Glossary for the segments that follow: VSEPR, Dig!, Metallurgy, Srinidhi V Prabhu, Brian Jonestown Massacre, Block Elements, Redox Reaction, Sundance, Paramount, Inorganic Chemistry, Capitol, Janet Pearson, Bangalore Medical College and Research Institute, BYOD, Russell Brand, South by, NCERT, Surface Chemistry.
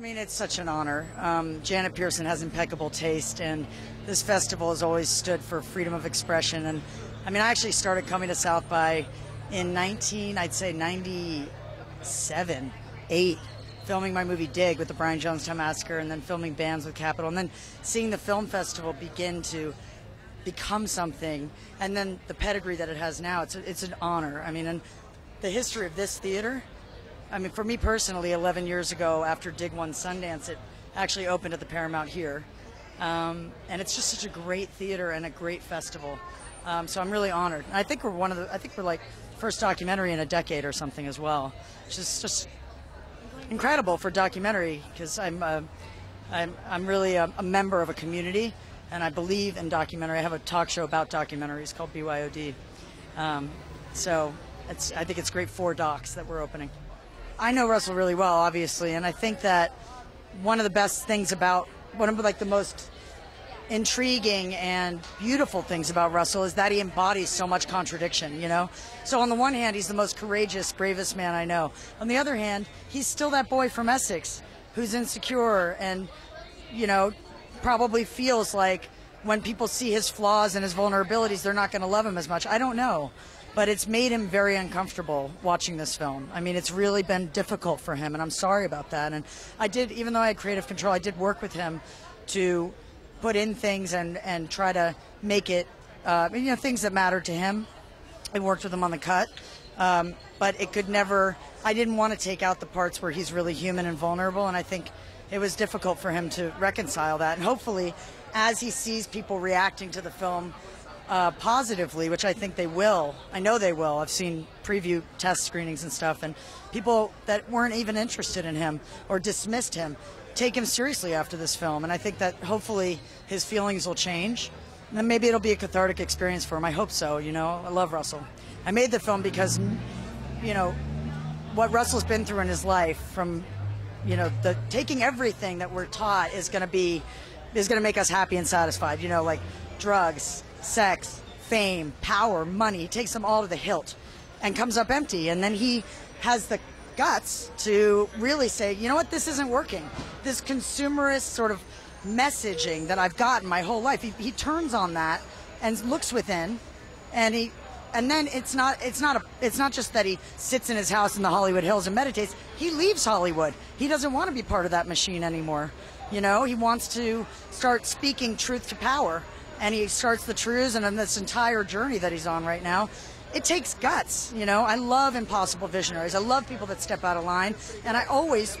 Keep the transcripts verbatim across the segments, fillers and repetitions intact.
mean, it's such an honor. Um, Janet Pearson has impeccable taste, and this festival has always stood for freedom of expression. And I mean, I actually started coming to South by in nineteen, I'd say ninety-seven, eight, filming my movie Dig with the Brian Jonestown Massacre, and then filming bands with Capitol, and then seeing the film festival begin to become something, and then the pedigree that it has now. It's, a, it's an honor. I mean, and the history of this theater, I mean, for me personally, eleven years ago, after Dig won Sundance, it actually opened at the Paramount here. Um, and it's just such a great theater and a great festival. Um, so I'm really honored. And I think we're one of the, I think we're like first documentary in a decade or something as well, which is just incredible for documentary, because I'm, uh, I'm, I'm really a, a member of a community, and I believe in documentary. I have a talk show about documentaries called B Y O D. Um, so it's, I think it's great for docs that we're opening. I know Russell really well, obviously, and I think that one of the best things about, one of like the most intriguing and beautiful things about Russell is that he embodies so much contradiction, you know? So on the one hand, he's the most courageous, bravest man I know. On the other hand, he's still that boy from Essex who's insecure and, you know, probably feels like when people see his flaws and his vulnerabilities, they're not gonna love him as much. I don't know. But it's made him very uncomfortable watching this film. I mean, it's really been difficult for him, and I'm sorry about that. And I did, even though I had creative control, I did work with him to put in things and, and try to make it, uh, you know, things that mattered to him. I worked with him on the cut, um, but it could never, I didn't want to take out the parts where he's really human and vulnerable, and I think it was difficult for him to reconcile that. And hopefully, as he sees people reacting to the film, Uh, positively, which I think they will. I know they will. I've seen preview test screenings and stuff, and people that weren't even interested in him or dismissed him take him seriously after this film. And I think that hopefully his feelings will change, and then maybe it'll be a cathartic experience for him. I hope so. You know, I love Russell. I made the film because, you know, what Russell's been through in his life, from, you know, the taking everything that we're taught is going to be, is going to make us happy and satisfied, you know, like drugs, sex, fame, power, money. He takes them all to the hilt and comes up empty. And then he has the guts to really say, you know what, this isn't working. This consumerist sort of messaging that I've gotten my whole life, he, he turns on that and looks within, and he, and then it's not, it's not a, it's not just that he sits in his house in the Hollywood Hills and meditates. He leaves Hollywood. He doesn't want to be part of that machine anymore. You know, he wants to start speaking truth to power. And he starts the truths, and on this entire journey that he's on right now, it takes guts, you know? I love impossible visionaries. I love people that step out of line, and I always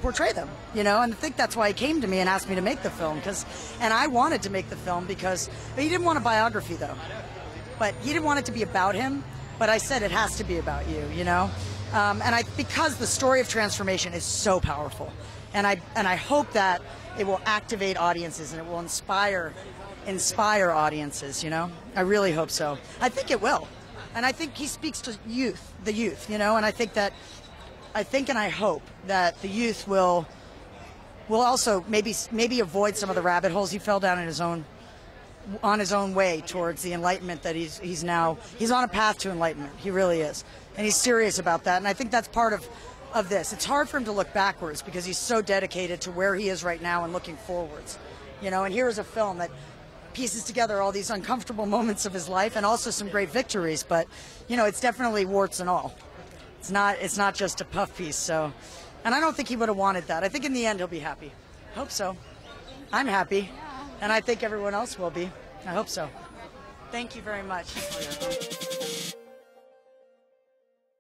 portray them, you know? And I think that's why he came to me and asked me to make the film, because, and I wanted to make the film because, but he didn't want a biography, though. But he didn't want it to be about him, but I said it has to be about you, you know? Um, and I, because the story of transformation is so powerful, and I, and I hope that it will activate audiences and it will inspire inspire audiences, you know? I really hope so. I think it will. And I think he speaks to youth, the youth, you know? And I think that, I think and I hope that the youth will will also maybe maybe avoid some of the rabbit holes he fell down in his own, on his own way towards the enlightenment that he's, he's now, he's on a path to enlightenment. He really is. And he's serious about that. And I think that's part of, of this. It's hard for him to look backwards because he's so dedicated to where he is right now and looking forwards, you know? And here is a film that pieces together all these uncomfortable moments of his life and also some great victories, but you know, it's definitely warts and all. It's not, it's not just a puff piece. So, and I don't think he would have wanted that. I think in the end he'll be happy. I hope so. I'm happy, and I think everyone else will be. I hope so. Thank you very much.